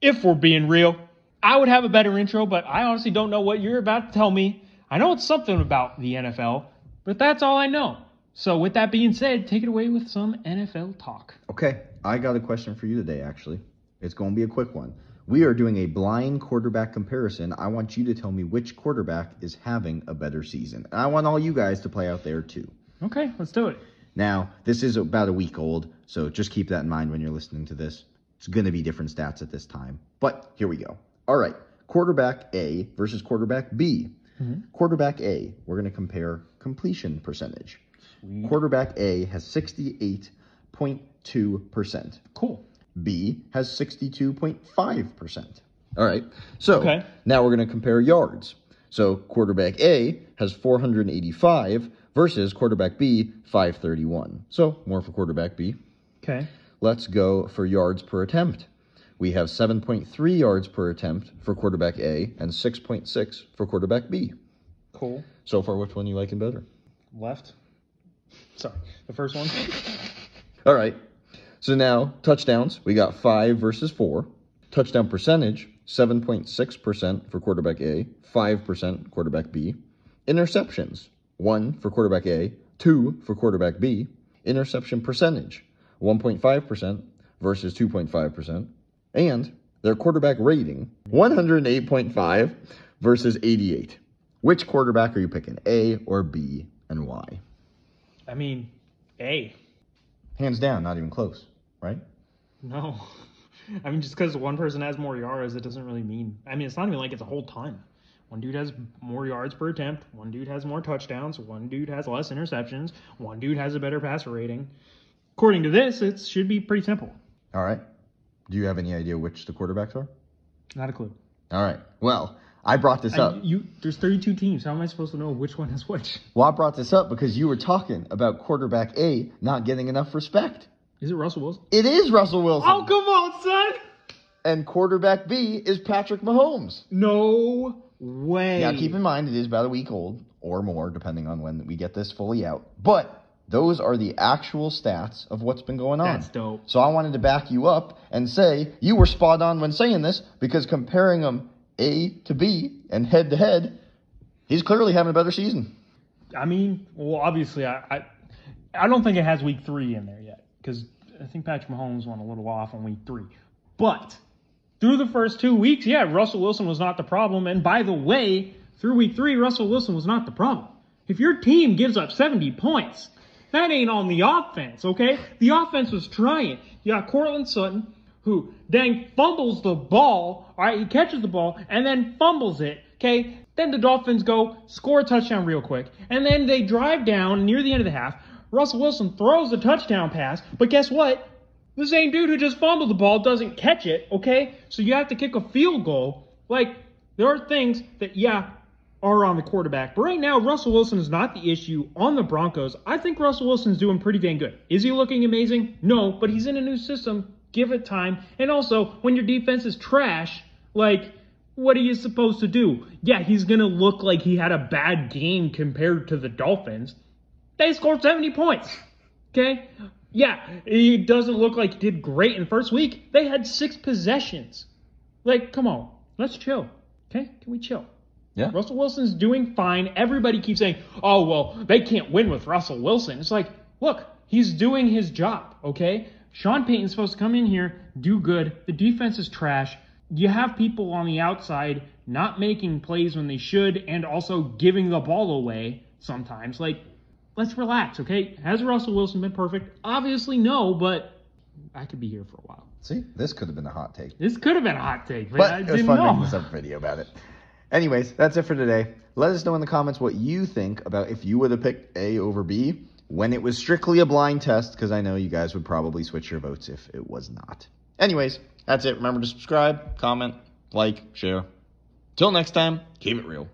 If We're Being Real. I would have a better intro, but I honestly don't know what you're about to tell me. I know it's something about the NFL, but that's all I know. So with that being said, take it away with some NFL talk. Okay, I got a question for you today, actually. It's going to be a quick one. We are doing a blind quarterback comparison. I want you to tell me which quarterback is having a better season. And I want all you guys to play out there, too. Okay, let's do it. Now, this is about a week old, so just keep that in mind when you're listening to this. It's going to be different stats at this time. But here we go. All right, quarterback A versus quarterback B. Mm-hmm. Quarterback A, we're going to compare completion percentage. Sweet. Quarterback A has 68.2%. Cool. B has 62.5%. All right. So Now we're going to compare yards. So quarterback A has 485 versus quarterback B, 531. So more for quarterback B. Okay. Let's go for yards per attempt. We have 7.3 yards per attempt for quarterback A and 6.6 for quarterback B. Cool. So far, which one are you liking better? Left. Sorry, the first one. All right. So now, touchdowns. We got 5 versus 4. Touchdown percentage, 7.6% for quarterback A, 5% quarterback B. Interceptions, 1 for quarterback A, 2 for quarterback B. Interception percentage, 1.5% versus 2.5%. And their quarterback rating, 108.5 versus 88. Which quarterback are you picking, A or B, and why? I mean, A. Hands down, not even close, right? No. I mean, just because one person has more yards, it doesn't really mean... I mean, it's not even like it's a whole ton. One dude has more yards per attempt. One dude has more touchdowns. One dude has less interceptions. One dude has a better passer rating. According to this, it should be pretty simple. All right. Do you have any idea which the quarterbacks are? Not a clue. All right. Well, I brought this up. There's 32 teams. How am I supposed to know which one is which? Well, I brought this up because you were talking about quarterback A not getting enough respect. Is it Russell Wilson? It is Russell Wilson. Oh, come on, son. And quarterback B is Patrick Mahomes. No way. Now, keep in mind, it is about a week old or more, depending on when we get this fully out. But... those are the actual stats of what's been going on. That's dope. So I wanted to back you up and say you were spot on when saying this because comparing them A to B and head-to-head, he's clearly having a better season. I mean, well, obviously, I don't think it has week 3 in there yet because I think Patrick Mahomes went a little off on week 3. But through the first 2 weeks, yeah, Russell Wilson was not the problem. And by the way, through week 3, Russell Wilson was not the problem. If your team gives up 70 points... that ain't on the offense, okay? The offense was trying. You got Cortland Sutton, who dang fumbles the ball. All right, he catches the ball and then fumbles it, okay? Then the Dolphins go score a touchdown real quick. And then they drive down near the end of the half. Russell Wilson throws the touchdown pass. But guess what? The same dude who just fumbled the ball doesn't catch it, okay? So you have to kick a field goal. Like, there are things that, yeah, are on the quarterback. But right now, Russell Wilson is not the issue on the Broncos. I think Russell Wilson's doing pretty dang good. Is he looking amazing? No, but he's in a new system. Give it time. And also, when your defense is trash, like, what are you supposed to do? Yeah, he's going to look like he had a bad game compared to the Dolphins. They scored 70 points. Okay? Yeah, he doesn't look like he did great in first week. They had 6 possessions. Like, come on. Let's chill. Okay? Can we chill? Yeah. Russell Wilson's doing fine. Everybody keeps saying, oh, well, they can't win with Russell Wilson. It's like, look, he's doing his job, okay? Sean Payton's supposed to come in here, do good. The defense is trash. You have people on the outside not making plays when they should and also giving the ball away sometimes. Like, let's relax, okay? Has Russell Wilson been perfect? Obviously no, but I could be here for a while. See, this could have been a hot take. This could have been a hot take, but I didn't know. It was fun making this up video about it. Anyways, that's it for today. Let us know in the comments what you think about if you would have picked A over B when it was strictly a blind test, because I know you guys would probably switch your votes if it was not. Anyways, that's it. Remember to subscribe, comment, like, share. Till next time, keep it real.